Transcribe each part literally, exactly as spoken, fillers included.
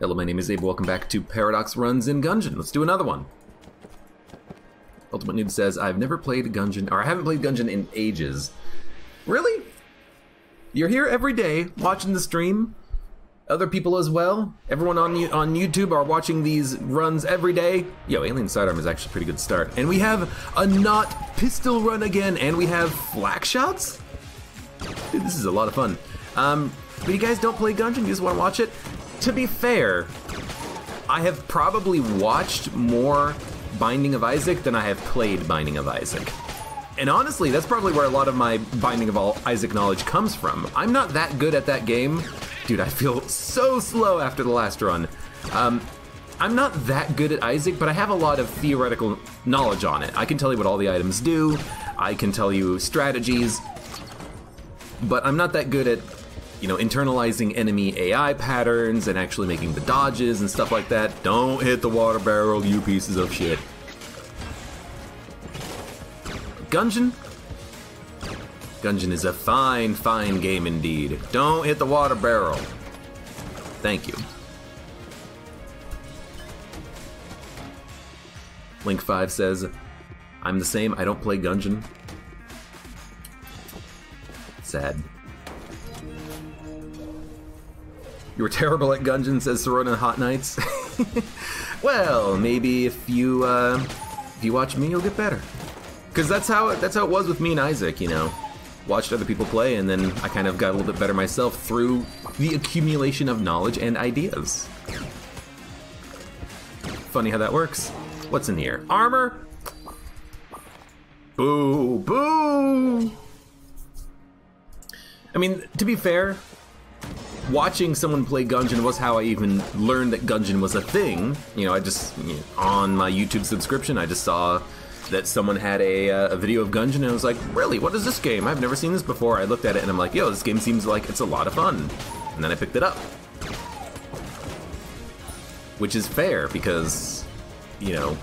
Hello, my name is Abe. Welcome back to Paradox Runs in Gungeon. Let's do another one. Ultimate Noob says, I've never played Gungeon, or I haven't played Gungeon in ages. Really? You're here every day watching the stream. Other people as well. Everyone on on YouTube are watching these runs every day. Yo, Alien Sidearm is actually a pretty good start. And we have a not pistol run again, and we have flak shots? Dude, this is a lot of fun. Um, but you guys don't play Gungeon, you just want to watch it? To be fair, I have probably watched more Binding of Isaac than I have played Binding of Isaac. And honestly, that's probably where a lot of my Binding of Isaac knowledge comes from. I'm not that good at that game. Dude, I feel so slow after the last run. Um, I'm not that good at Isaac, but I have a lot of theoretical knowledge on it. I can tell you what all the items do. I can tell you strategies. But I'm not that good at, you know, internalizing enemy A I patterns and actually making the dodges and stuff like that. Don't hit the water barrel, you pieces of shit. Gungeon? Gungeon is a fine, fine game indeed. Don't hit the water barrel. Thank you. Link five says, I'm the same, I don't play Gungeon. Sad. You were terrible at Gungeon, says Sorona Hot Nights. Well, maybe if you uh, if you watch me, you'll get better. Cause that's how it, that's how it was with me and Isaac, you know. Watched other people play, and then I kind of got a little bit better myself through the accumulation of knowledge and ideas. Funny how that works. What's in here? Armor. Boo, boo. I mean, to be fair, watching someone play Gungeon was how I even learned that Gungeon was a thing. You know, I just, you know, on my YouTube subscription, I just saw that someone had a, uh, a video of Gungeon, and I was like, really, what is this game? I've never seen this before. I looked at it, and I'm like, yo, this game seems like it's a lot of fun. And then I picked it up. Which is fair, because, you know,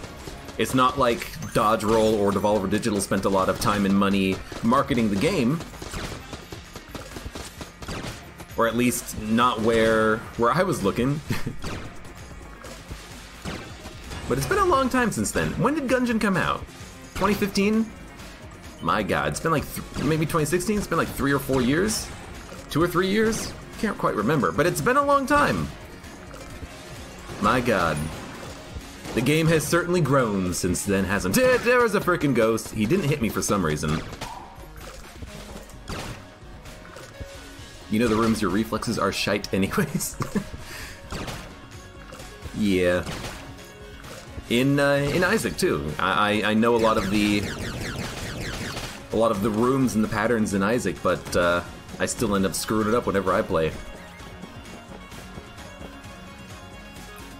it's not like Dodge Roll or Devolver Digital spent a lot of time and money marketing the game. Or at least not where where I was looking. But it's been a long time since then. When did Gungeon come out? twenty fifteen? My god, it's been like, th maybe twenty sixteen? It's been like three or four years? Two or three years? Can't quite remember, but it's been a long time. My god. The game has certainly grown since then, hasn't it? There was a frickin' ghost. He didn't hit me for some reason. You know the rooms your reflexes are shite anyways. Yeah. In uh, in Isaac too. I I know a lot of the a lot of the rooms and the patterns in Isaac, but uh, I still end up screwing it up whenever I play.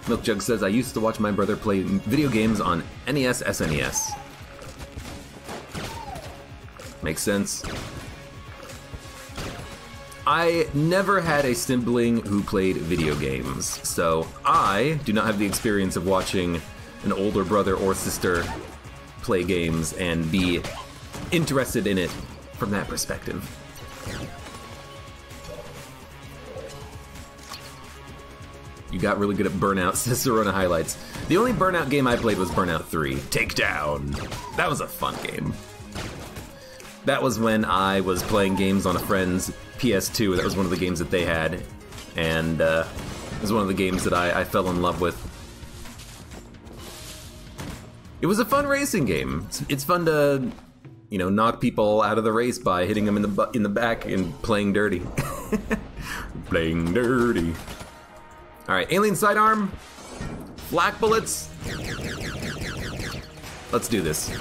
Milkjug says I used to watch my brother play video games on N E S, S N E S. Makes sense. I never had a sibling who played video games, so I do not have the experience of watching an older brother or sister play games and be interested in it from that perspective. You got really good at Burnout, says Sorona Highlights. The only Burnout game I played was Burnout three, Takedown. That was a fun game. That was when I was playing games on a friend's P S two. That was one of the games that they had, and uh, it was one of the games that I, I fell in love with. It was a fun racing game. It's, it's fun to, you know, knock people out of the race by hitting them in the bu in the back and playing dirty. Playing dirty. All right, Alien Sidearm, flak bullets. Let's do this.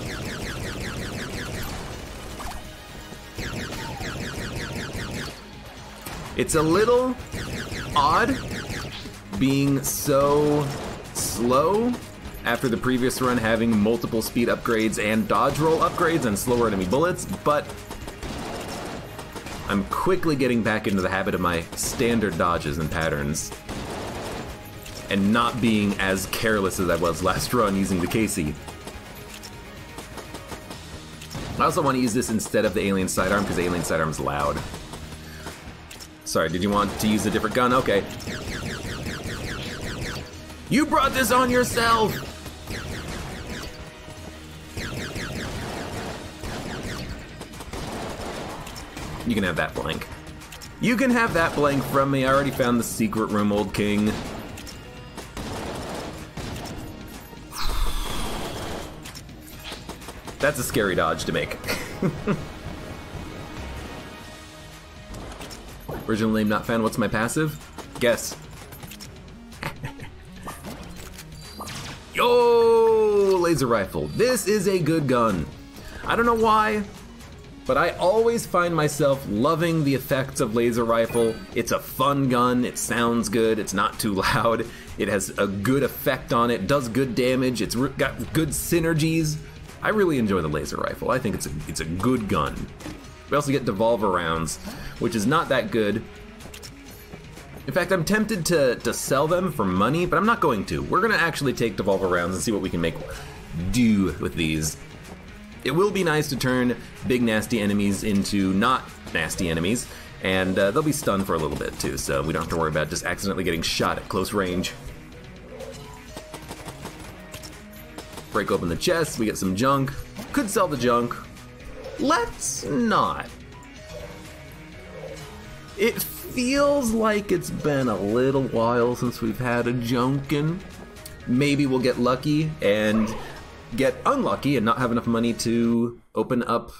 It's a little odd being so slow after the previous run having multiple speed upgrades and dodge roll upgrades and slower enemy bullets, but I'm quickly getting back into the habit of my standard dodges and patterns and not being as careless as I was last run using the K C. I also want to use this instead of the Alien Sidearm because the Alien Sidearm's loud. Sorry, did you want to use a different gun? Okay. You brought this on yourself! You can have that blank. You can have that blank from me. I already found the secret room, old king. That's a scary dodge to make. Original name not found. What's my passive? Guess. Yo, laser rifle. This is a good gun. I don't know why, but I always find myself loving the effects of laser rifle. It's a fun gun, it sounds good, it's not too loud, it has a good effect on it, does good damage, it's got good synergies. I really enjoy the laser rifle. I think it's a, it's a good gun. We also get Devolver rounds, which is not that good. In fact, I'm tempted to, to sell them for money, but I'm not going to. We're gonna actually take Devolver rounds and see what we can make do with these. It will be nice to turn big nasty enemies into not nasty enemies, and uh, they'll be stunned for a little bit too, so we don't have to worry about just accidentally getting shot at close range. Break open the chest, we get some junk. Could sell the junk. Let's not. It feels like it's been a little while since we've had a junkin'. Maybe we'll get lucky and get unlucky and not have enough money to open up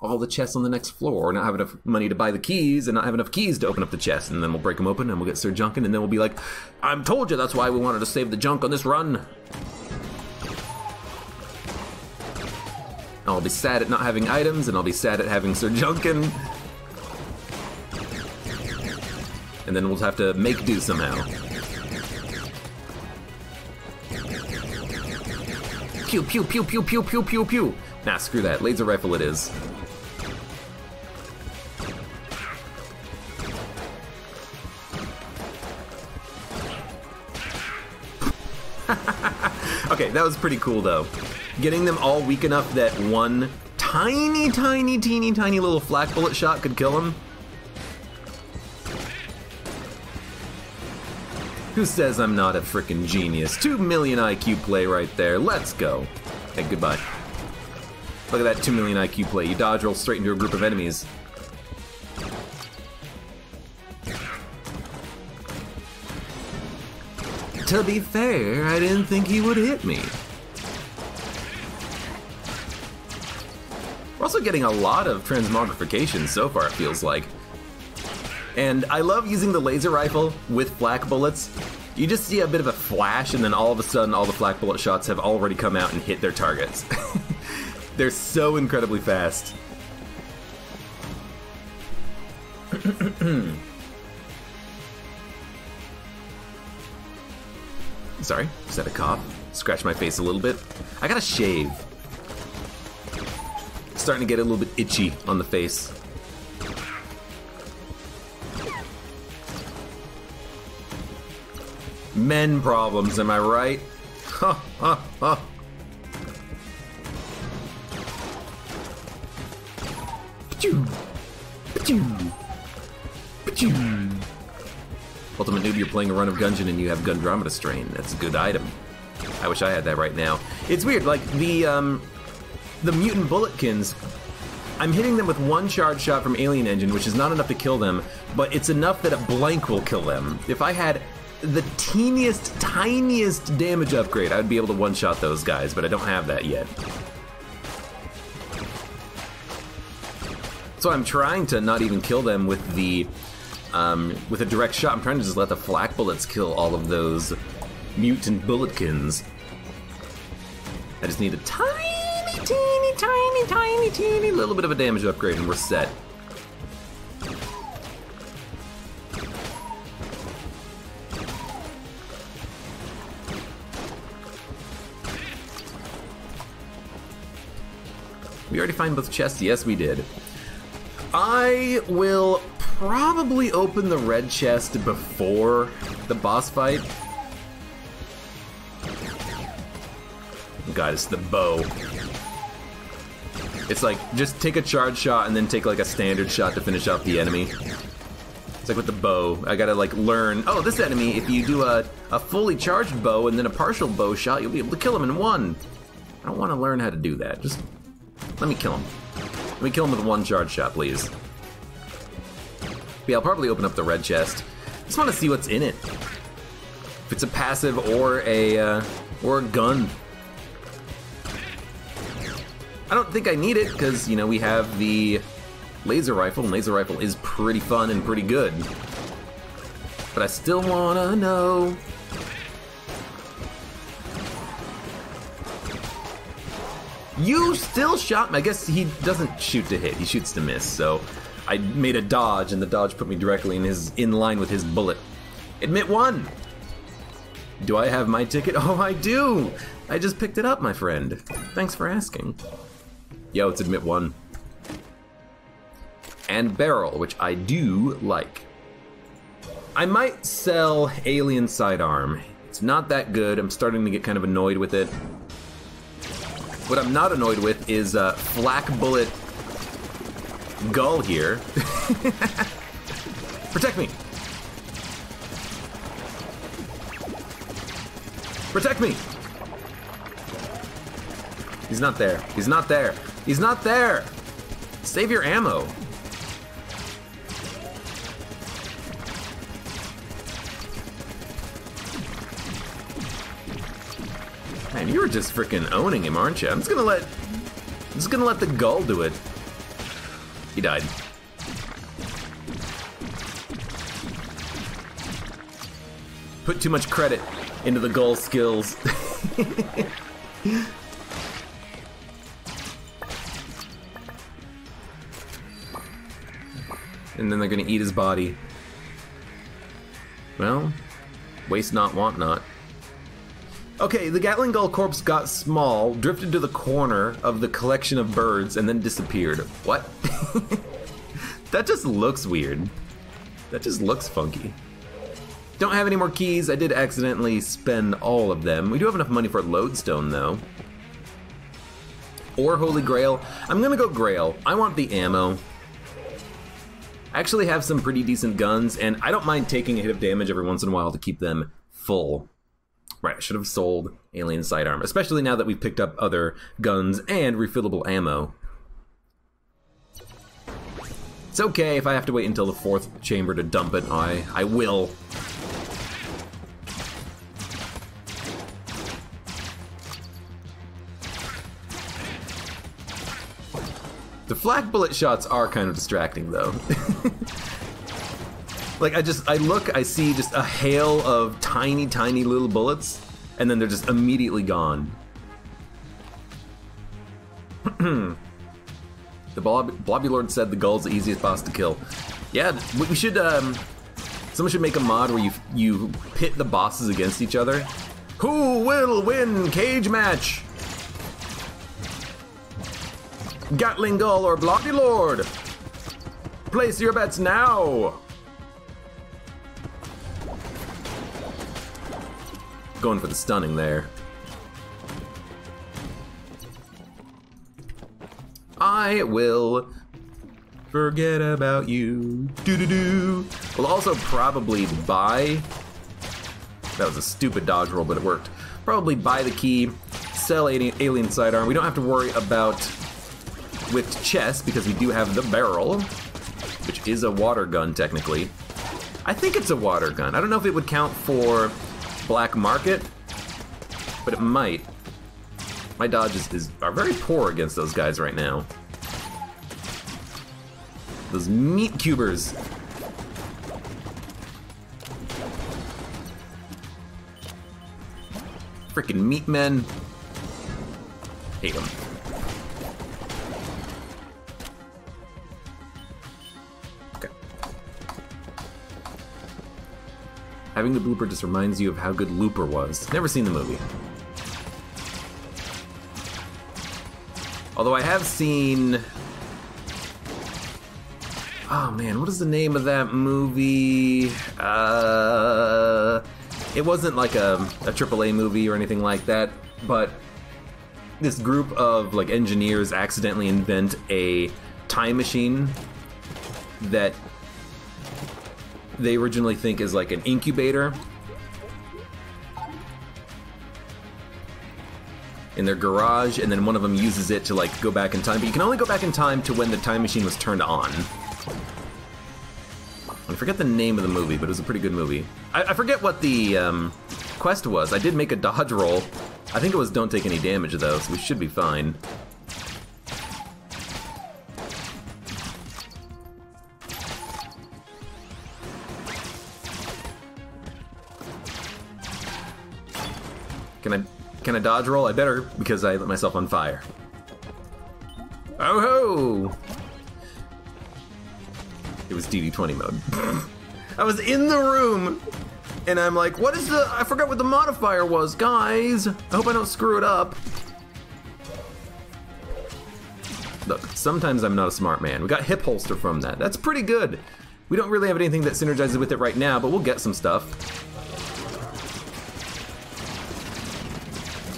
all the chests on the next floor, or not have enough money to buy the keys, and not have enough keys to open up the chest, and then we'll break them open and we'll get Sir Junkin', and then we'll be like, I told you that's why we wanted to save the junk on this run. I'll be sad at not having items, and I'll be sad at having Sir Junkin'. And then we'll have to make do somehow. Pew, pew, pew, pew, pew, pew, pew, pew. Nah, screw that. Laser rifle it is. Okay, that was pretty cool, though. Getting them all weak enough that one tiny, tiny, teeny, tiny little flak bullet shot could kill them. Who says I'm not a frickin' genius? Two million I Q play right there. Let's go. Hey, goodbye. Look at that two million I Q play. You dodge roll straight into a group of enemies. To be fair, I didn't think he would hit me. We're also getting a lot of transmogrification so far, it feels like. And I love using the laser rifle with flak bullets. You just see a bit of a flash, and then all of a sudden all the flak bullet shots have already come out and hit their targets. They're so incredibly fast. Sorry, is that a cop? Scratch my face a little bit. I gotta shave. It's starting to get a little bit itchy on the face. Men problems, am I right? Ha, ha, ha. Pachoo. Pachoo. Pachoo. Ultimate noob, you're playing a run of Gungeon and you have Gundromeda Strain. That's a good item. I wish I had that right now. It's weird, like, the, um, the mutant bulletkins, I'm hitting them with one charge shot from Alien Engine, which is not enough to kill them, but it's enough that a blank will kill them. If I had the teeniest, tiniest damage upgrade, I would be able to one-shot those guys, but I don't have that yet. So I'm trying to not even kill them with the, um, with a direct shot. I'm trying to just let the flak bullets kill all of those mutant bulletkins. I just need a tiny, teeny, tiny, tiny, teeny little bit of a damage upgrade, and we're set. We already find both chests? Yes, we did. I will probably open the red chest before the boss fight. God, it's the bow. It's like, just take a charge shot and then take like a standard shot to finish off the enemy. It's like with the bow. I gotta like learn, oh, this enemy, if you do a, a fully charged bow and then a partial bow shot, you'll be able to kill him in one. I don't want to learn how to do that. Just let me kill him. Let me kill him with one charge shot, please. Yeah, I'll probably open up the red chest. Just want to see what's in it. If it's a passive or a, uh, or a gun. I don't think I need it because, you know, we have the laser rifle, and laser rifle is pretty fun and pretty good. But I still wanna know. You still shot me. I guess he doesn't shoot to hit, he shoots to miss, so I made a dodge and the dodge put me directly in his in line with his bullet. Admit one! Do I have my ticket? Oh, I do! I just picked it up, my friend. Thanks for asking. Yo, it's admit one. And barrel, which I do like. I might sell Alien Sidearm. It's not that good. I'm starting to get kind of annoyed with it. What I'm not annoyed with is uh, Flak Bullet Gull here. Protect me! Protect me! He's not there. He's not there. He's not there! Save your ammo. Man, you were just freaking owning him, aren't you? I'm just gonna let, I'm just gonna let the gull do it. He died. Put too much credit into the gull skills. And then they're gonna eat his body. Well, waste not, want not. Okay, the Gatling Gull corpse got small, drifted to the corner of the collection of birds, and then disappeared. What? That just looks weird. That just looks funky. Don't have any more keys. I did accidentally spend all of them. We do have enough money for a lodestone, though. Or Holy Grail. I'm gonna go Grail. I want the ammo. I actually have some pretty decent guns, and I don't mind taking a hit of damage every once in a while to keep them full. Right, I should have sold Alien Sidearm, especially now that we've picked up other guns and refillable ammo. It's okay if I have to wait until the fourth chamber to dump it, I, I will. The flak bullet shots are kind of distracting, though. Like, I just, I look, I see just a hail of tiny, tiny little bullets, and then they're just immediately gone. The Blob Blobby Lord said the Gull's the easiest boss to kill. Yeah, we should, um, someone should make a mod where you, you pit the bosses against each other. Who will win cage match? Gatling Gull or Blobby Lord? Place your bets now! Going for the stunning there. I will forget about you. Doo-doo-doo. We'll also probably buy... That was a stupid dodge roll, but it worked. Probably buy the key, sell Alien Sidearm. We don't have to worry about... with chest, because we do have the barrel, which is a water gun, technically. I think it's a water gun. I don't know if it would count for black market, but it might. My dodges is, are very poor against those guys right now. Those meat cubers. Frickin' meat men. Hate them. Having the blooper just reminds you of how good Looper was. Never seen the movie. Although I have seen... Oh man, what is the name of that movie? Uh, it wasn't like a, a triple A movie or anything like that, but this group of like engineers accidentally invent a time machine that they originally think is like an incubator in their garage, and then one of them uses it to like go back in time, but you can only go back in time to when the time machine was turned on. I forget the name of the movie, but it was a pretty good movie. I, I forget what the um, quest was. I did make a dodge roll. I think it was don't take any damage though, so we should be fine. Can I, can I dodge roll? I better, because I lit myself on fire. Oh ho! It was D D twenty mode. I was in the room, and I'm like, what is the, I forgot what the modifier was, guys. I hope I don't screw it up. Look, sometimes I'm not a smart man. We got hip holster from that. That's pretty good. We don't really have anything that synergizes with it right now, but we'll get some stuff.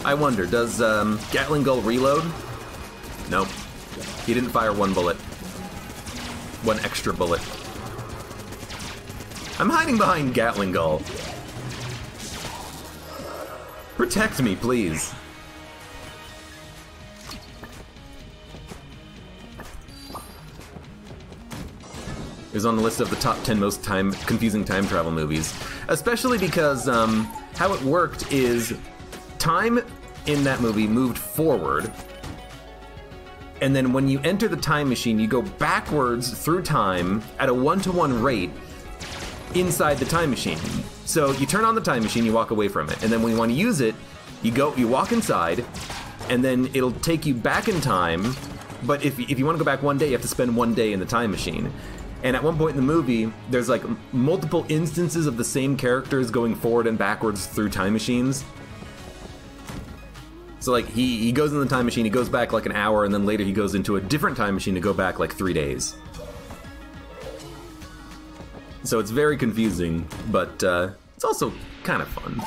I wonder, does um, Gatling Gull reload? Nope. He didn't fire one bullet. One extra bullet. I'm hiding behind Gatling Gull. Protect me, please. It was on the list of the top ten most time confusing time travel movies, especially because um, how it worked is time in that movie moved forward. And then when you enter the time machine, you go backwards through time at a one-to-one rate inside the time machine. So you turn on the time machine, you walk away from it. And then when you want to use it, you go, you walk inside, and then it'll take you back in time. But if, if you want to go back one day, you have to spend one day in the time machine. And at one point in the movie, there's like multiple instances of the same characters going forward and backwards through time machines. So like he, he goes in the time machine, he goes back like an hour, and then later he goes into a different time machine to go back like three days. So it's very confusing, but uh, it's also kind of fun.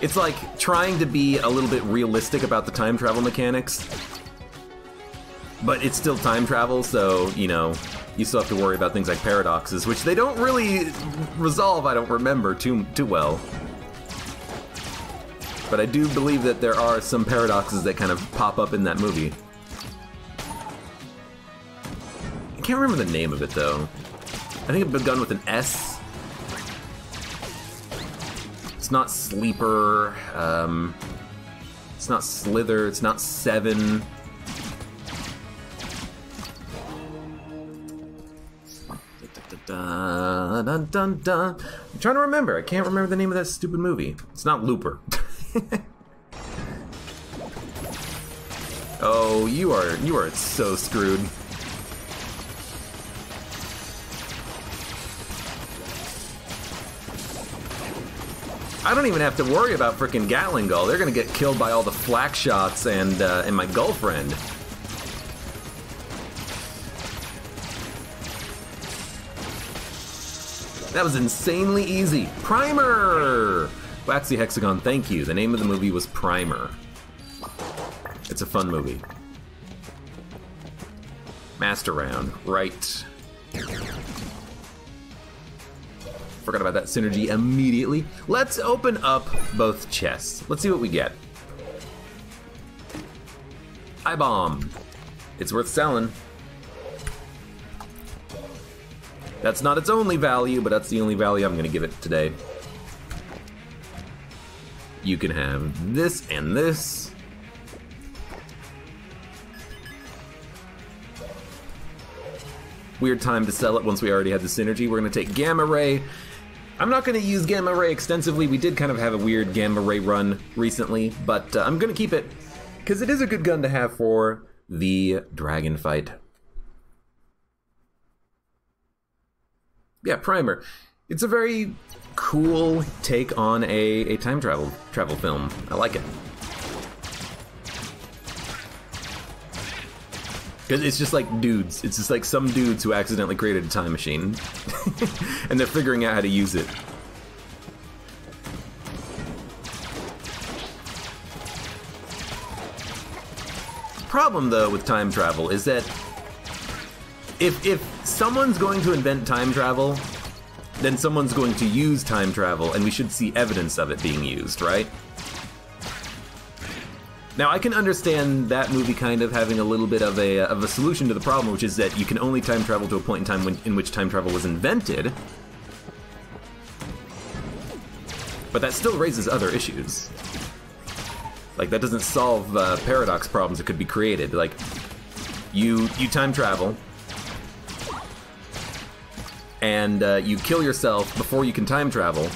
It's like trying to be a little bit realistic about the time travel mechanics, but it's still time travel, so, you know, you still have to worry about things like paradoxes, which they don't really resolve, I don't remember, too, too well. But I do believe that there are some paradoxes that kind of pop up in that movie. I can't remember the name of it, though. I think it begun with an S. It's not Sleeper. Um, it's not Slither. It's not Seven. Dun, dun, dun, dun. I'm trying to remember. I can't remember the name of that stupid movie. It's not Looper. Oh, you are you are so screwed. I don't even have to worry about frickin' Gatling Gull. They're gonna get killed by all the flak shots and uh, and my gull friend. That was insanely easy. Primer. Waxy Hexagon, thank you. The name of the movie was Primer. It's a fun movie. Master Round, right. Forgot about that synergy immediately. Let's open up both chests. Let's see what we get. I-bomb. It's worth selling. That's not its only value, but that's the only value I'm gonna give it today. You can have this and this. Weird time to sell it once we already had the synergy. We're gonna take Gamma Ray. I'm not gonna use Gamma Ray extensively. We did kind of have a weird Gamma Ray run recently, but uh, I'm gonna keep it because it is a good gun to have for the dragon fight. Yeah, Primer. It's a very cool take on a, a time travel travel film. I like it. Cause it's just like dudes. It's just like some dudes who accidentally created a time machine. And they're figuring out how to use it. Problem though with time travel is that If, if someone's going to invent time travel, then someone's going to use time travel, and we should see evidence of it being used, right? Now, I can understand that movie kind of having a little bit of a, of a solution to the problem, which is that you can only time travel to a point in time when, in which time travel was invented. But that still raises other issues. Like, that doesn't solve uh, paradox problems that could be created. Like, you, you time travel, and uh, you kill yourself before you can time travel,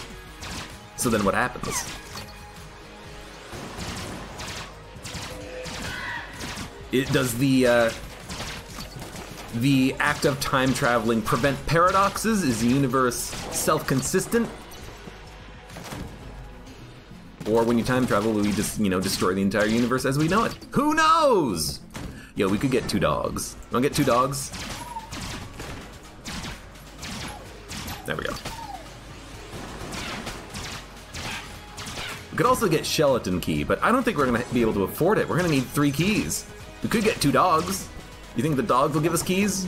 so then what happens? It, does the uh, the act of time traveling prevent paradoxes? Is the universe self-consistent? Or when you time travel, will we just, you know, destroy the entire universe as we know it? Who knows? Yo, we could get two dogs. Wanna get two dogs? There we go. We could also get Skeleton Key, but I don't think we're gonna be able to afford it. We're gonna need three keys. We could get two dogs. You think the dogs will give us keys?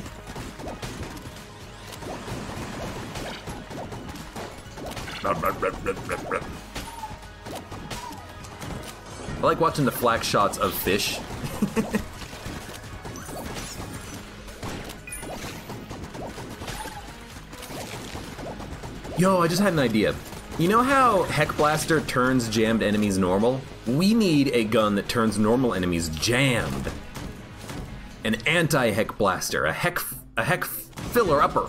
I like watching the flash shots of fish. Yo, I just had an idea. You know how Heckblaster turns jammed enemies normal? We need a gun that turns normal enemies jammed. An anti-Heck Blaster, a Heck, a Heck filler-upper.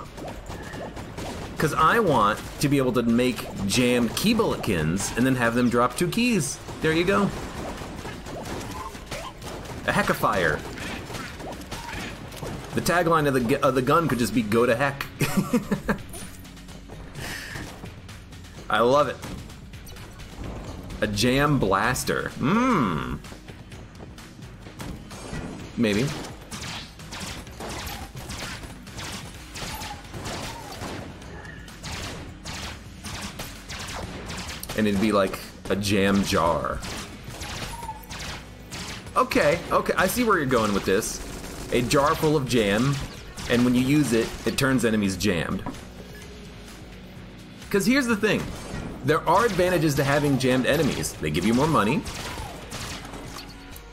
Because I want to be able to make jammed key bulletkins and then have them drop two keys. There you go. A Heckifier. The tagline of the, of the gun could just be, go to heck. I love it. A jam blaster. Mmm. Maybe. And it'd be like a jam jar. Okay, okay, I see where you're going with this. A jar full of jam, and when you use it, it turns enemies jammed. Because here's the thing. There are advantages to having jammed enemies. They give you more money.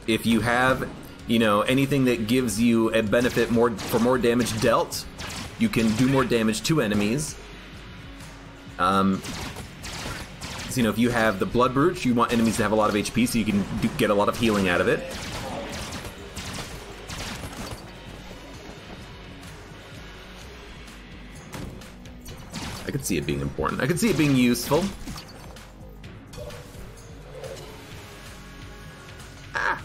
If you have, you know, anything that gives you a benefit more for more damage dealt, you can do more damage to enemies. Um, so, you know, if you have the Blood Brooch, you want enemies to have a lot of H P so you can do, get a lot of healing out of it. I could see it being important. I could see it being useful. Ah.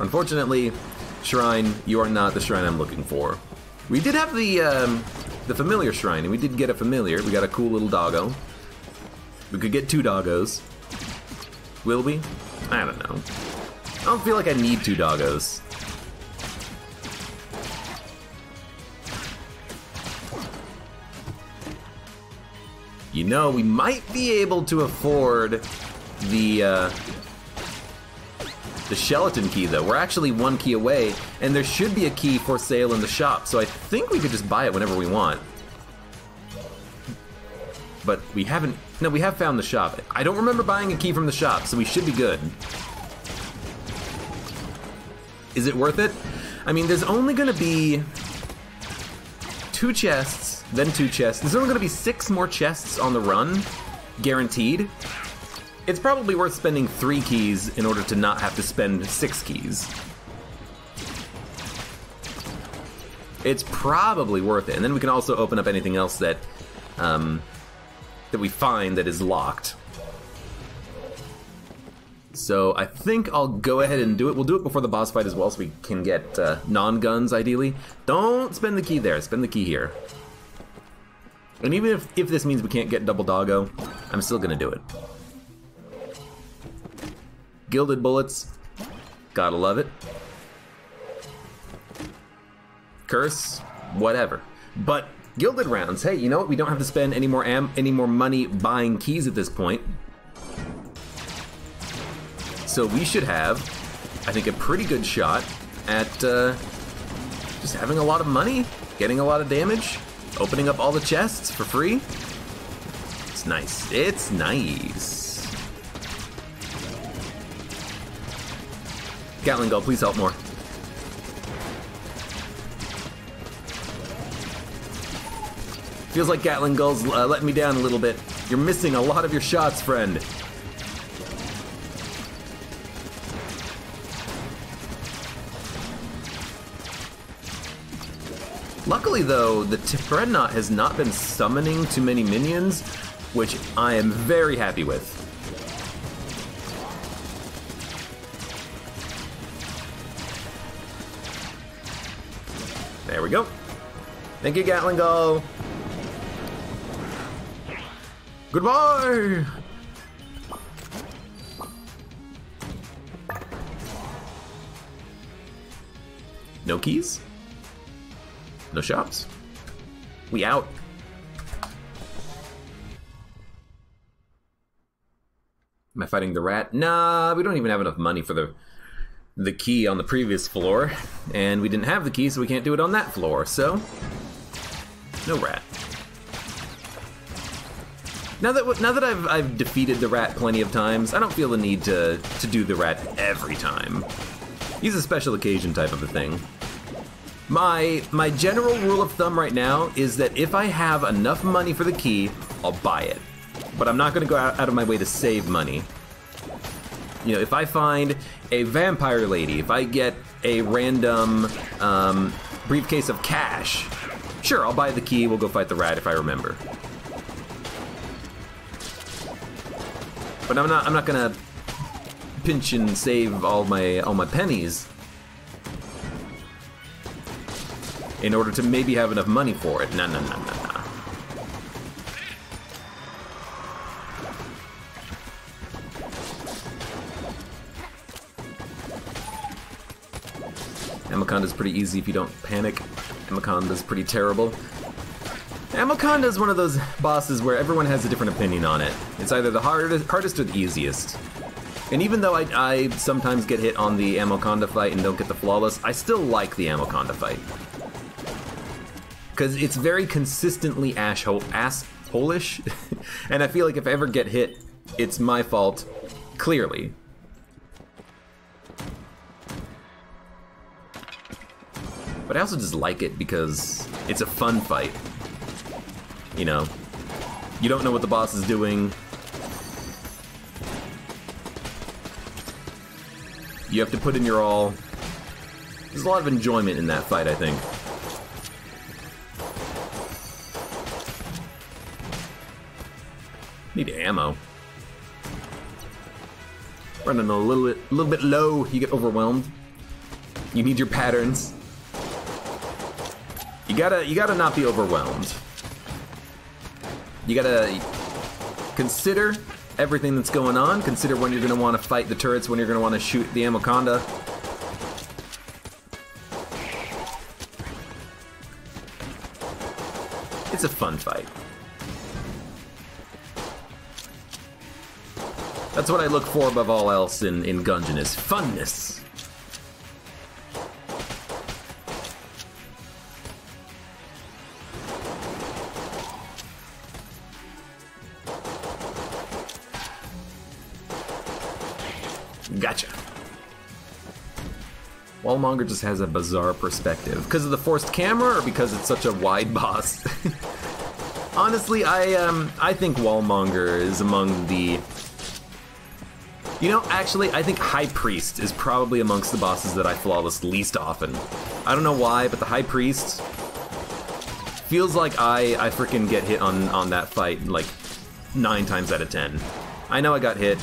Unfortunately, Shrine, you are not the Shrine I'm looking for. We did have the um, the familiar Shrine, and we did get a familiar. We got a cool little doggo. We could get two doggos. Will we? I don't know. I don't feel like I need two doggos. You know, we might be able to afford the uh, the skeleton key, though. We're actually one key away, and there should be a key for sale in the shop, so I think we could just buy it whenever we want. But we haven't... No, we have found the shop. I don't remember buying a key from the shop, so we should be good. Is it worth it? I mean, there's only gonna be two chests, then two chests. There's only gonna be six more chests on the run, guaranteed. It's probably worth spending three keys in order to not have to spend six keys. It's probably worth it. And then we can also open up anything else that, um, that we find that is locked. So I think I'll go ahead and do it. We'll do it before the boss fight as well, so we can get uh, non-guns, ideally. Don't spend the key there. Spend the key here. And even if, if this means we can't get double doggo, I'm still going to do it. Gilded bullets. Gotta love it. Curse. Whatever. But gilded rounds. Hey, you know what? We don't have to spend any more, am any more money buying keys at this point. so we should have, I think, a pretty good shot at uh, just having a lot of money, getting a lot of damage, opening up all the chests for free. It's nice. It's nice. Gatling Gull, please help more. Feels like Gatling Gull's uh, letting me down a little bit. You're missing a lot of your shots, friend. Luckily, though, the Tifrennaut has not been summoning too many minions, which I am very happy with. There we go. Thank you, Gatling Gull. Goodbye! No keys? No shops? We out. Am I fighting the rat? Nah, we don't even have enough money for the the key on the previous floor. And we didn't have the key, so we can't do it on that floor, so no rat. Now that now that I've I've defeated the rat plenty of times, I don't feel the need to to do the rat every time. He's a special occasion type of a thing. My my general rule of thumb right now is that if I have enough money for the key, I'll buy it. But I'm not going to go out, out of my way to save money. You know, if I find a vampire lady, if I get a random um, briefcase of cash, sure, I'll buy the key. We'll go fight the rat if I remember. But I'm not I'm not gonna pinch and save all my all my pennies in order to maybe have enough money for it. No no no no no. Ammoconda's pretty easy if you don't panic. Ammoconda's pretty terrible. Ammoconda is one of those bosses where everyone has a different opinion on it. It's either the hardest, hardest or the easiest. And even though I, I sometimes get hit on the Ammoconda fight and don't get the flawless, I still like the Ammoconda fight. Because it's very consistently asshole, asshole-ish, and I feel like if I ever get hit, it's my fault, clearly. But I also just like it because it's a fun fight. You know, you don't know what the boss is doing. You have to put in your all. There's a lot of enjoyment in that fight, I think. Need ammo. Running a little bit, little bit low. You get overwhelmed. You need your patterns. You gotta, you gotta not be overwhelmed. You gotta consider everything that's going on. Consider when you're gonna wanna fight the turrets, when you're gonna wanna shoot the Ammoconda. It's a fun fight. That's what I look for above all else in, in Gungeon, is funness. Gotcha. Wallmonger just has a bizarre perspective. Because of the forced camera or because it's such a wide boss? Honestly, I um, I think Wallmonger is among the... You know, actually, I think High Priest is probably amongst the bosses that I flawless least often. I don't know why, but the High Priest... Feels like I, I freaking get hit on, on that fight like nine times out of ten. I know I got hit.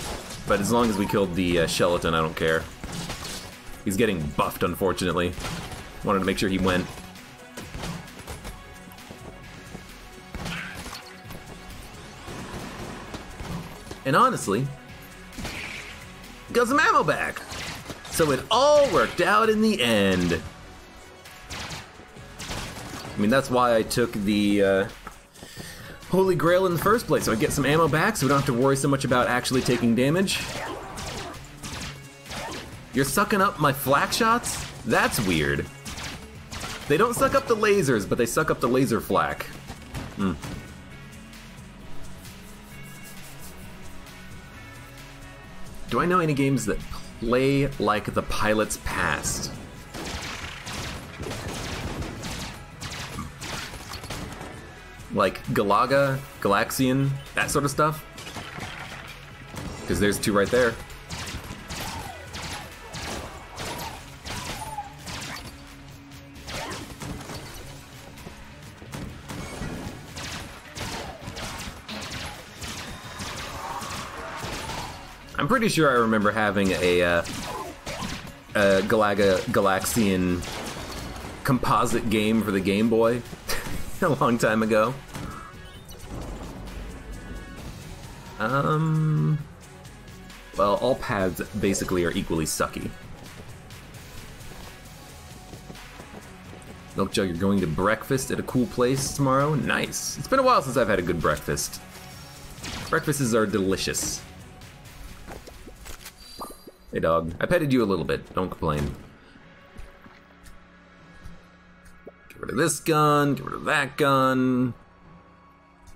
But as long as we killed the uh, Shelaton, I don't care. He's getting buffed, unfortunately. Wanted to make sure he went. And honestly, got some ammo back. So it all worked out in the end. I mean, that's why I took the... Uh, Holy Grail in the first place, so I get some ammo back so we don't have to worry so much about actually taking damage. You're sucking up my flak shots? That's weird. They don't suck up the lasers, but they suck up the laser flak. Hmm. Do I know any games that play like the Pilot's Past? Like Galaga, Galaxian, that sort of stuff? Because there's two right there. I'm pretty sure I remember having a, uh, a Galaga Galaxian composite game for the Game Boy a long time ago. Um, well, all paths basically are equally sucky. Milkjug, you're going to breakfast at a cool place tomorrow? Nice. It's been a while since I've had a good breakfast. Breakfasts are delicious. Hey dog, I petted you a little bit, don't complain. Get rid of this gun, get rid of that gun.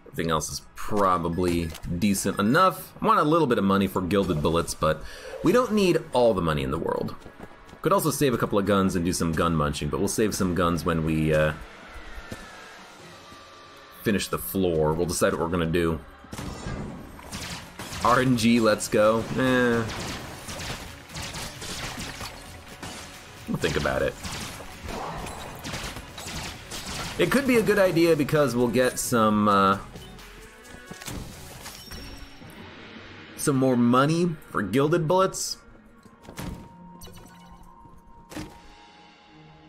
Everything else is probably decent enough. I want a little bit of money for gilded bullets, but we don't need all the money in the world. Could also save a couple of guns and do some gun munching, but we'll save some guns when we uh, finish the floor. We'll decide what we're gonna do. R N G, let's go. Eh. We'll think about it. It could be a good idea because we'll get some uh, some more money for gilded bullets.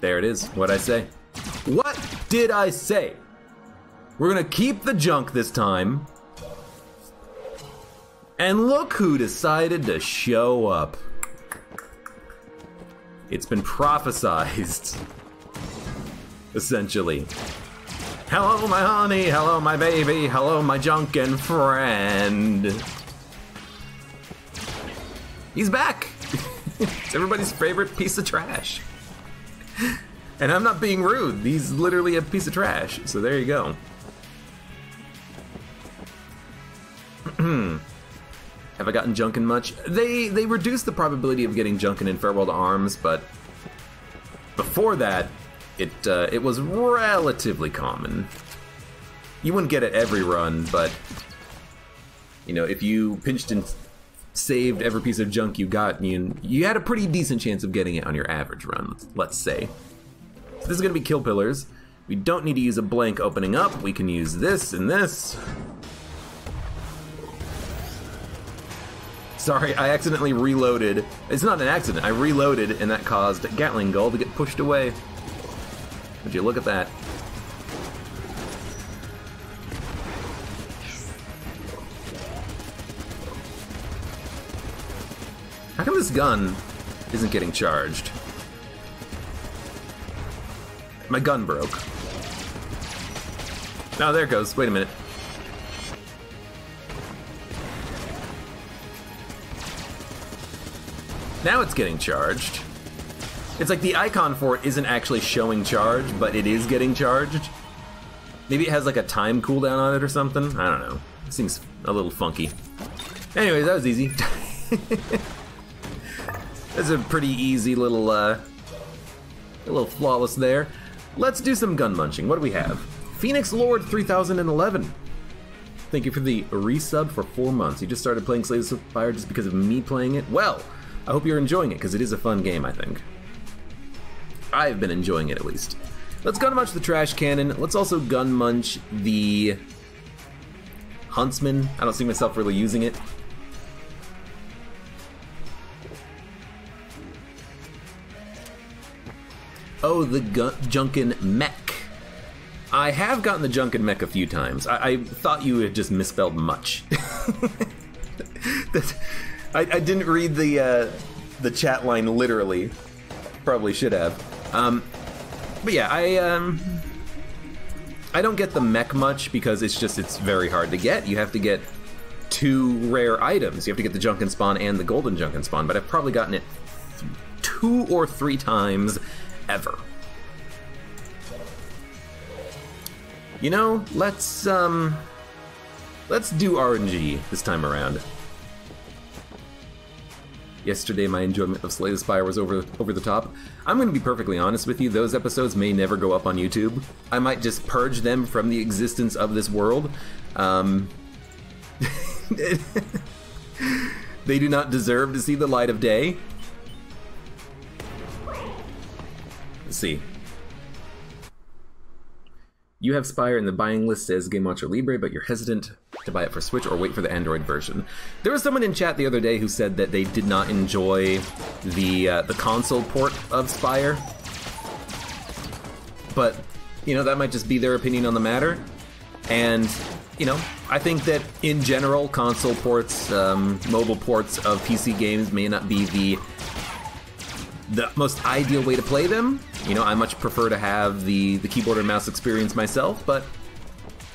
There it is. What'd I say? What did I say? We're gonna keep the junk this time. And look who decided to show up. It's been prophesized, essentially. Hello, my honey, hello, my baby, hello, my junkin' friend. He's back. It's everybody's favorite piece of trash. And I'm not being rude, he's literally a piece of trash, so there you go. Have I gotten Junkin much? They they reduced the probability of getting Junkin in Farewell to Arms, but before that, it uh, it was relatively common. You wouldn't get it every run, but you know, if you pinched and saved every piece of junk you got, you you had a pretty decent chance of getting it on your average run. Let's say. So this is gonna be Kill Pillars. We don't need to use a blank opening up. We can use this and this. Sorry, I accidentally reloaded. It's not an accident, I reloaded and that caused Gatling Gull to get pushed away. Would you look at that? How come this gun isn't getting charged? My gun broke. Oh, there it goes, wait a minute. Now it's getting charged. It's like the icon for it isn't actually showing charge, but it is getting charged. Maybe it has like a time cooldown on it or something. I don't know. It seems a little funky. Anyways, that was easy. That's a pretty easy little, uh, a little flawless there. Let's do some gun munching. What do we have? Phoenix Lord three thousand eleven. Thank you for the resub for four months. You just started playing Slaves of Fire just because of me playing it? Well, I hope you're enjoying it, because it is a fun game, I think. I've been enjoying it, at least. Let's gun munch the trash cannon. Let's also gun munch the huntsman. I don't see myself really using it. Oh, the gun Junkin Mech. I have gotten the Junkin Mech a few times. I, I thought you had just misspelled much. That's... I, I didn't read the uh, the chat line literally. Probably should have. Um, but yeah, I um, I don't get the mech much because it's just it's very hard to get. You have to get two rare items. You have to get the Junkin Spawn and the Golden Junkin Spawn. But I've probably gotten it two or three times ever. You know, let's um let's do R N G this time around. Yesterday, my enjoyment of Slay the Spire was over over the top. I'm going to be perfectly honest with you, those episodes may never go up on YouTube. I might just purge them from the existence of this world. Um, they do not deserve to see the light of day. Let's see. You have Spire in the buying list, says Game Watcher Libre, but you're hesitant to buy it for Switch or wait for the Android version. There was someone in chat the other day who said that they did not enjoy the uh, the console port of Spire. But, you know, that might just be their opinion on the matter. And, you know, I think that in general, console ports, um, mobile ports of P C games may not be the the most ideal way to play them. You know, I much prefer to have the, the keyboard and mouse experience myself, but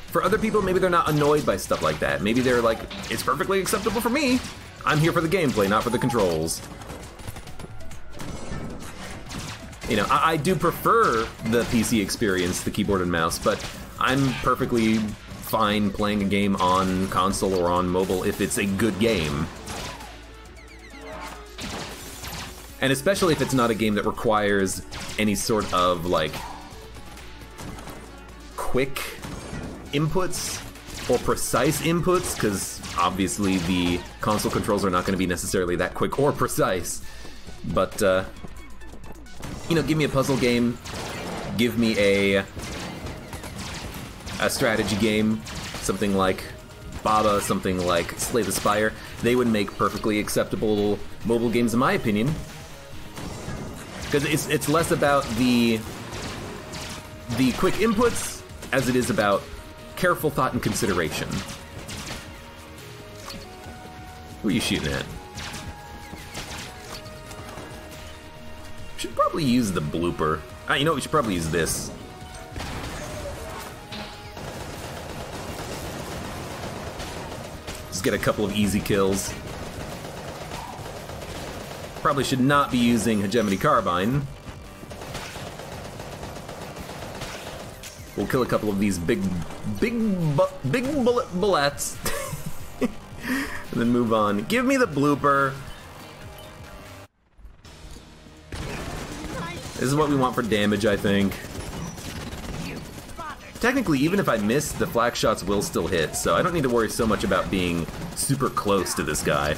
for other people, maybe they're not annoyed by stuff like that. Maybe they're like, it's perfectly acceptable for me. I'm here for the gameplay, not for the controls. You know, I, I do prefer the P C experience, the keyboard and mouse, but I'm perfectly fine playing a game on console or on mobile if it's a good game. And especially if it's not a game that requires any sort of, like, quick inputs or precise inputs, because obviously the console controls are not going to be necessarily that quick or precise. But, uh, you know, give me a puzzle game, give me a, a strategy game, something like Baba, something like Slay the Spire. They would make perfectly acceptable mobile games, in my opinion. Because it's, it's less about the the quick inputs as it is about careful thought and consideration. What are you shooting at? Should probably use the blooper. Ah, you know what? We should probably use this. Just get a couple of easy kills. Probably should not be using Hegemony Carbine. We'll kill a couple of these big, big, bu big bullet bullets, and then move on. Give me the blooper. This is what we want for damage, I think. Technically, even if I miss, the flak shots will still hit, so I don't need to worry so much about being super close to this guy.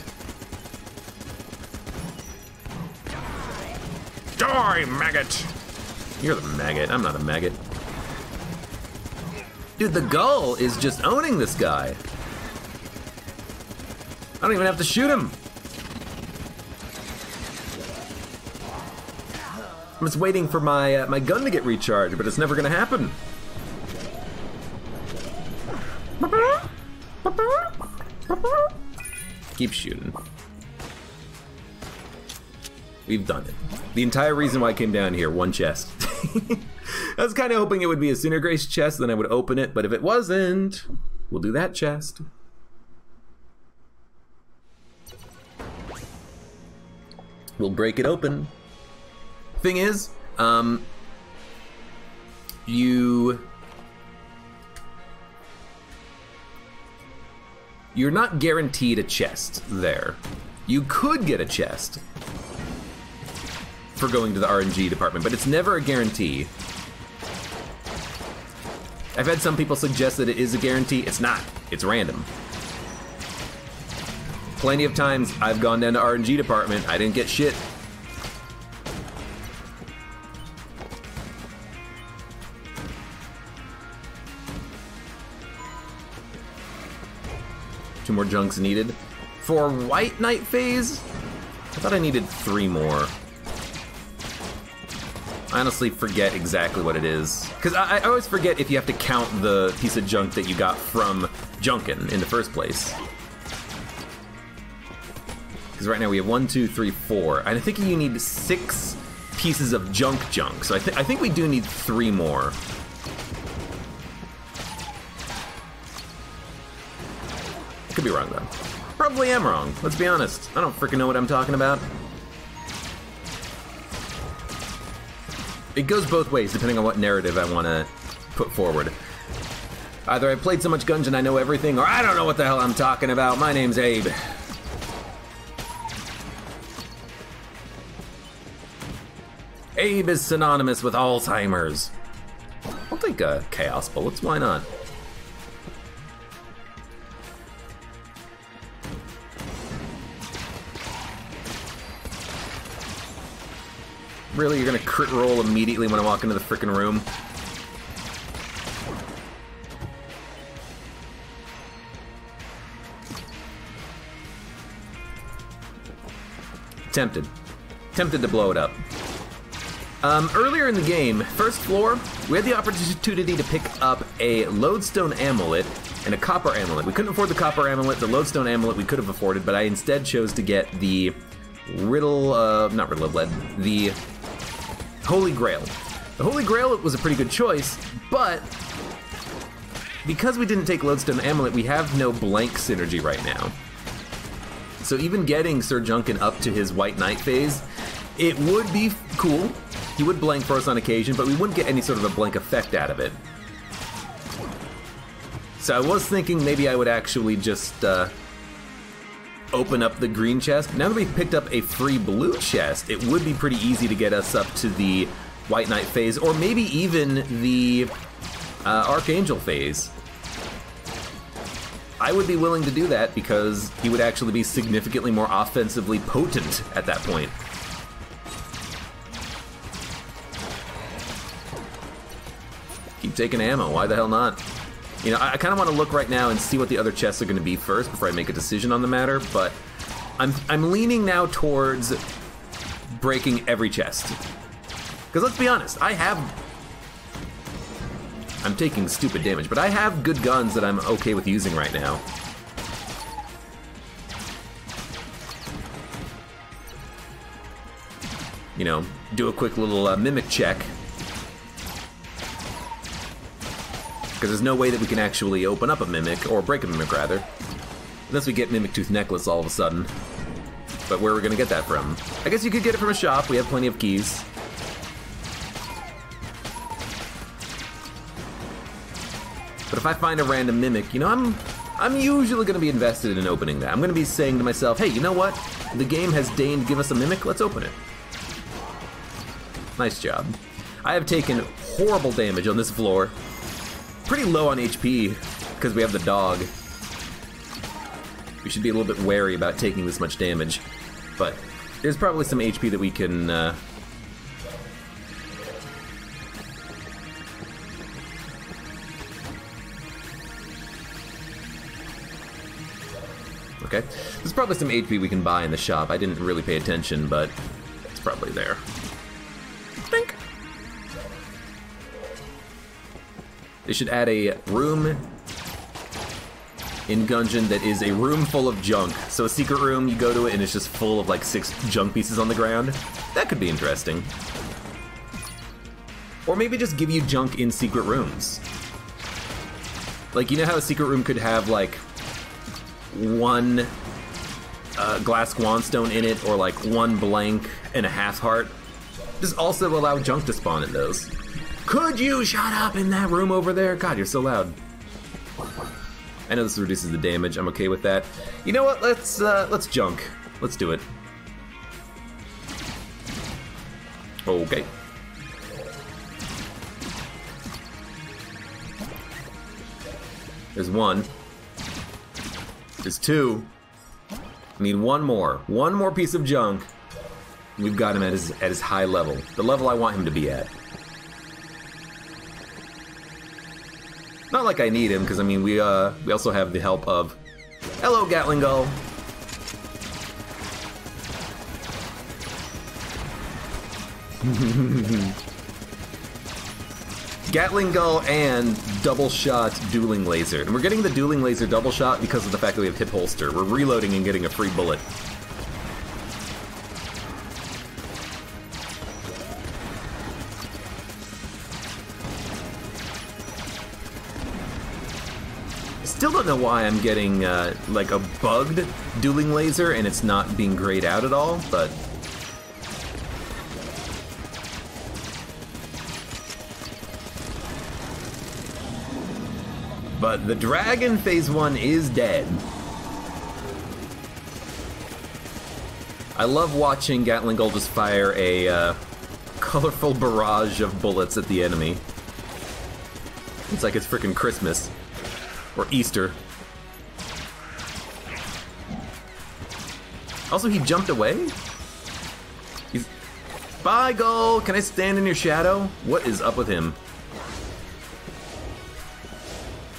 Die, maggot! You're the maggot. I'm not a maggot. Dude, the gull is just owning this guy. I don't even have to shoot him. I'm just waiting for my uh, my gun to get recharged, but it's never gonna happen. Keep shooting. We've done it. The entire reason why I came down here, one chest. I was kind of hoping it would be a Sooner Grace chest, then I would open it, but if it wasn't, we'll do that chest. We'll break it open. Thing is, um, you... You're not guaranteed a chest there. You could get a chest for going to the R N G department, but it's never a guarantee. I've had some people suggest that it is a guarantee. It's not. It's random. Plenty of times I've gone down to R N G department, I didn't get shit. Two more junks needed. For White Knight phase, I thought I needed three more. I honestly forget exactly what it is. Because I, I always forget if you have to count the piece of junk that you got from Junkin in the first place. Because right now we have one, two, three, four. And I think you need six pieces of junk junk. So I, th I think we do need three more. Could be wrong though. Probably am wrong, let's be honest. I don't freaking know what I'm talking about. it goes both ways depending on what narrative I want to put forward. Either I played so much Gungeon I know everything, or I don't know what the hell I'm talking about. My name's Abe. Abe is synonymous with Alzheimer's. I'll take a Chaos Bullets, why not? Really, you're gonna crit roll immediately when I walk into the frickin' room? Tempted. Tempted to blow it up. Um, earlier in the game, first floor, we had the opportunity to pick up a lodestone amulet and a copper amulet. We couldn't afford the copper amulet, the lodestone amulet we could have afforded, but I instead chose to get the riddle, uh, not riddle of lead, the Holy Grail. The Holy Grail was a pretty good choice, but because we didn't take lodestone amulet, we have no blank synergy right now. So even getting Sir Junkin up to his White Knight phase, it would be cool. He would blank for us on occasion, but we wouldn't get any sort of a blank effect out of it. So I was thinking maybe I would actually just uh, open up the green chest. Now that we've picked up a free blue chest, it would be pretty easy to get us up to the White Knight phase, or maybe even the uh, Archangel phase. I would be willing to do that because he would actually be significantly more offensively potent at that point. Keep taking ammo, why the hell not? You know, I, I kind of want to look right now and see what the other chests are going to be first before I make a decision on the matter, but I'm, I'm leaning now towards breaking every chest. Because let's be honest, I have... I'm taking stupid damage, but I have good guns that I'm okay with using right now. You know, do a quick little uh, mimic check. Because there's no way that we can actually open up a mimic, or break a mimic rather. Unless we get Mimic Tooth Necklace all of a sudden. But where are we going to get that from? I guess you could get it from a shop, we have plenty of keys. But if I find a random mimic, you know, I'm I'm usually going to be invested in opening that. I'm going to be saying to myself, hey, you know what? The game has deigned give us a mimic, let's open it. Nice job. I have taken horrible damage on this floor. Pretty low on H P, because we have the dog. We should be a little bit wary about taking this much damage, but there's probably some H P that we can... Uh... Okay, there's probably some H P we can buy in the shop. I didn't really pay attention, but it's probably there. Think. They should add a room in Gungeon that is a room full of junk. So a secret room, you go to it and it's just full of like six junk pieces on the ground. That could be interesting. Or maybe just give you junk in secret rooms. Like, you know how a secret room could have like one uh, glass guanstone in it, or like one blank and a half heart? Just also allow junk to spawn in those. Could you shut up in that room over there? God, you're so loud. I know this reduces the damage. I'm okay with that. You know what? Let's uh, let's junk. Let's do it. Okay. There's one. There's two. I need one more. One more piece of junk. We've got him at his at his high level. The level I want him to be at. Not like I need him, because I mean we uh we also have the help of hello Gatling Gull. Gatling Gull and double shot dueling laser, and we're getting the dueling laser double shot because of the fact that we have hip holster. We're reloading and getting a free bullet. Still don't know why I'm getting uh, like a bugged dueling laser and it's not being grayed out at all, but But the dragon phase one is dead. I love watching Gatling Gull just fire a uh, colorful barrage of bullets at the enemy. It's like it's frickin' Christmas. Or Easter. Also, he jumped away? He's... Bye, Gull! Can I stand in your shadow? What is up with him?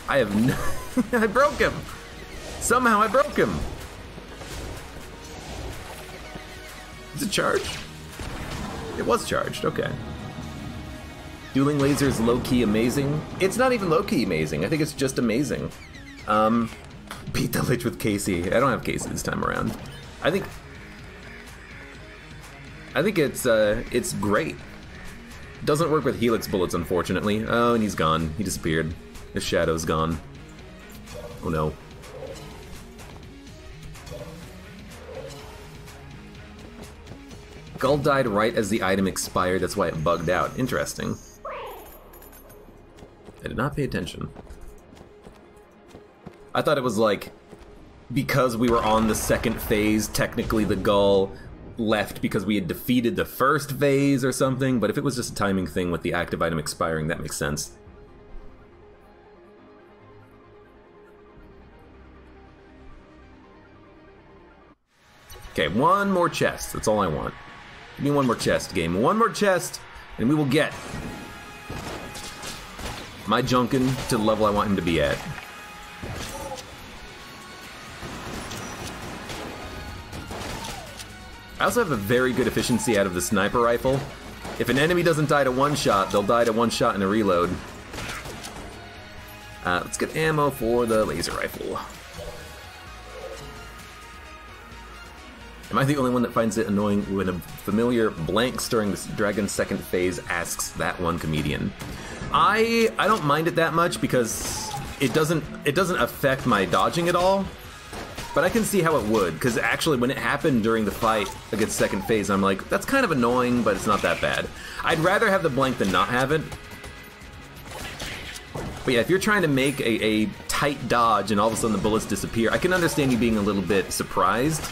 I have no... I broke him! Somehow I broke him! Is it charged? It was charged, okay. Dueling Lasers low-key amazing. It's not even low-key amazing, I think it's just amazing. Um, beat the Lich with Casey. I don't have Casey this time around. I think... I think it's, uh, it's great. Doesn't work with Helix bullets, unfortunately. Oh, and he's gone. He disappeared. His shadow's gone. Oh no. Gull died right as the item expired, that's why it bugged out. Interesting. I did not pay attention. I thought it was like, because we were on the second phase, technically the Gull left because we had defeated the first phase or something, but if it was just a timing thing with the active item expiring, that makes sense. Okay, one more chest. That's all I want. Give me one more chest, game. One more chest, and we will get my Junkin to the level I want him to be at. I also have a very good efficiency out of the sniper rifle. If an enemy doesn't die to one shot, they'll die to one shot and a reload. Uh, let's get ammo for the laser rifle. Am I the only one that finds it annoying when a familiar blanks during the Dragon's second phase asks that one comedian? I I don't mind it that much because it doesn't it doesn't affect my dodging at all. But I can see how it would, because actually when it happened during the fight against second phase, I'm like, that's kind of annoying, but it's not that bad. I'd rather have the blank than not have it. But yeah, if you're trying to make a, a tight dodge and all of a sudden the bullets disappear, I can understand you being a little bit surprised.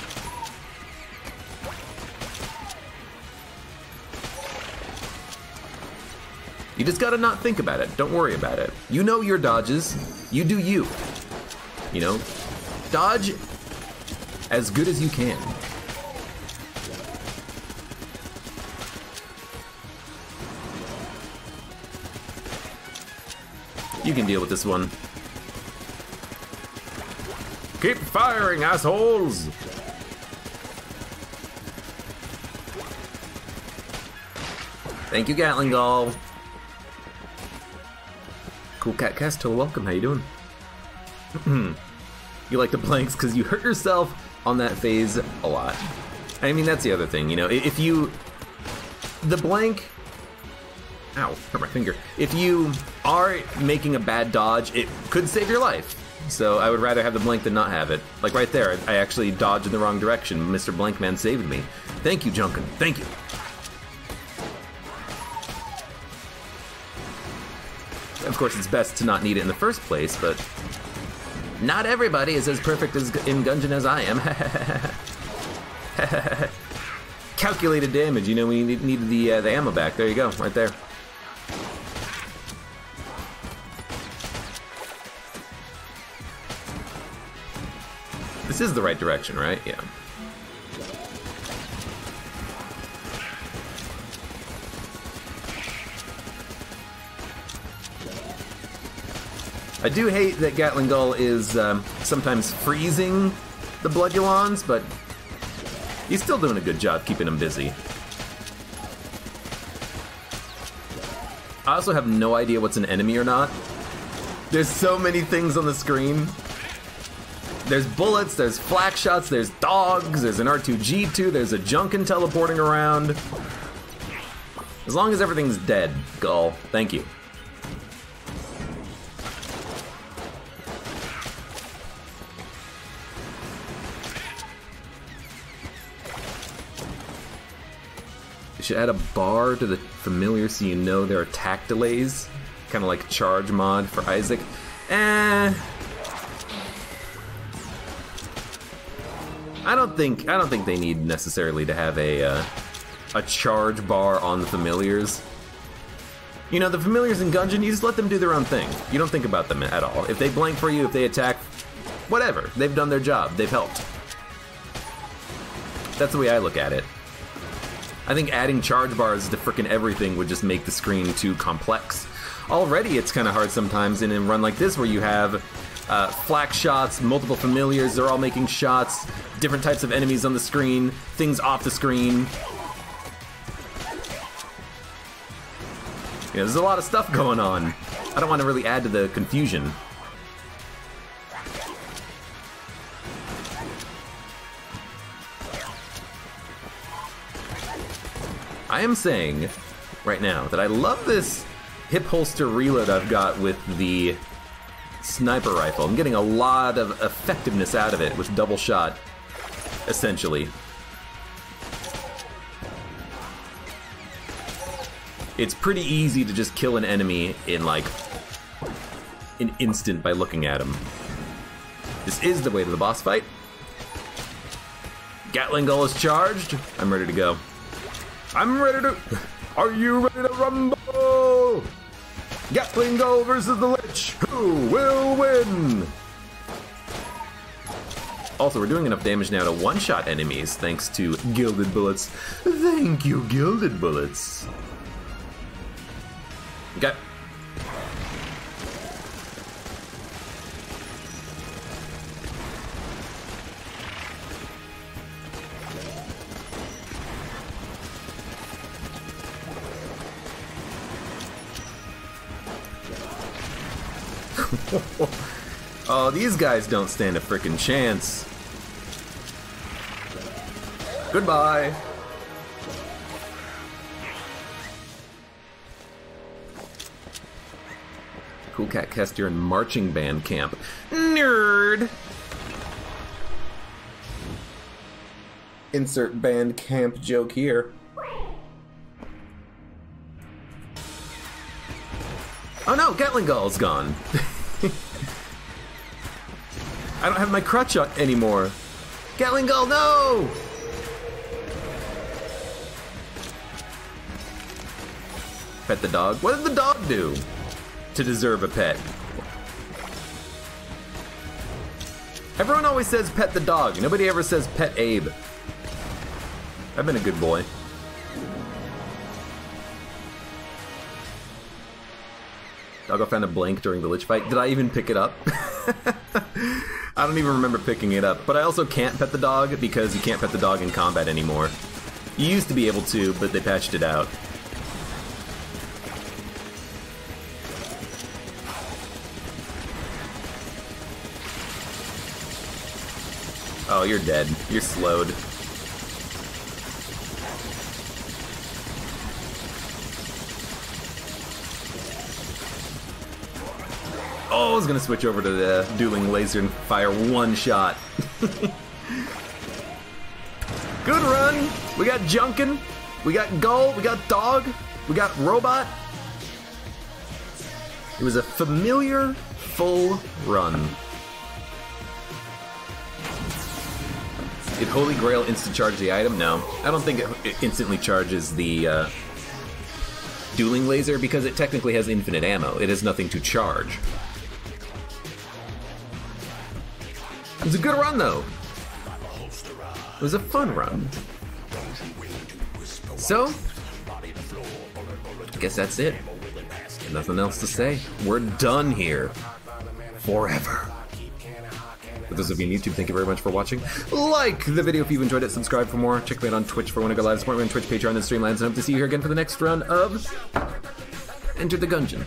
You just gotta not think about it. Don't worry about it. You know your dodges. You do you. You know? Dodge as good as you can. You can deal with this one. Keep firing, assholes! Thank you, Gatling Gull. Cool Cat Castle, welcome, how you doing? You like the blanks because you hurt yourself on that phase a lot. I mean, that's the other thing, you know, if you... The blank... Ow, hurt my finger. If you are making a bad dodge, it could save your life. So I would rather have the blank than not have it. Like right there, I actually dodged in the wrong direction. Mister Blankman saved me. Thank you, Junkin. Thank you. Of course, it's best to not need it in the first place, but not everybody is as perfect as in Gungeon as I am. Calculated damage, you know, we needed the, uh, the ammo back. There you go, right there. This is the right direction, right? Yeah. I do hate that Gatling Gull is um, sometimes freezing the Bloodulons, but he's still doing a good job keeping them busy. I also have no idea what's an enemy or not. There's so many things on the screen. There's bullets, there's flak shots, there's dogs, there's an R two G two, there's a Junkin teleporting around. As long as everything's dead, Gull, thank you. Should add a bar to the familiar so you know there are attack delays. Kind of like charge mod for Isaac. Eh. I don't think I don't think they need necessarily to have a uh, a charge bar on the familiars. You know, the familiars in Gungeon, you just let them do their own thing. You don't think about them at all. If they blank for you, if they attack, whatever. They've done their job. They've helped. That's the way I look at it. I think adding charge bars to frickin' everything would just make the screen too complex. Already it's kind of hard sometimes in a run like this where you have uh, flak shots, multiple familiars, they're all making shots, different types of enemies on the screen, things off the screen. You know, there's a lot of stuff going on. I don't want to really add to the confusion. I am saying right now that I love this hip holster reload I've got with the sniper rifle. I'm getting a lot of effectiveness out of it with double shot, essentially. It's pretty easy to just kill an enemy in like an instant by looking at him. This is the way to the boss fight. Gatling Gull is charged. I'm ready to go. I'm ready to... Are you ready to rumble? Gatling Gull versus the Lich. Who will win? Also, we're doing enough damage now to one-shot enemies thanks to Gilded Bullets. Thank you, Gilded Bullets. Okay. Oh, these guys don't stand a frickin' chance. Goodbye. Cool Cat Kester in marching band camp. Nerd! Insert band camp joke here. Oh no, Gatling Gull's gone. I don't have my crutch on anymore. Gatling Gull, no! Pet the dog. What did the dog do to deserve a pet? Everyone always says pet the dog. Nobody ever says pet Abe. I've been a good boy. Doggo found a blank during the Lich fight. Did I even pick it up? I don't even remember picking it up, but I also can't pet the dog because you can't pet the dog in combat anymore. You used to be able to, but they patched it out. Oh, you're dead. You're slowed. Oh, I was gonna switch over to the dueling laser and fire one shot. Good run. We got Junkin. We got Gull. We got Dog. We got Robot. It was a familiar full run. Did Holy Grail instant charge the item? No. I don't think it, it instantly charges the uh, dueling laser because it technically has infinite ammo. It has nothing to charge. It was a good run, though. It was a fun run. So, I guess that's it. Nothing else to say. We're done here. Forever. For those of you on YouTube, thank you very much for watching. Like the video if you've enjoyed it. Subscribe for more. Check me out on Twitch for when I go live. Support me on Twitch, Patreon, and Streamlabs. And I hope to see you here again for the next round of Enter the Gungeon.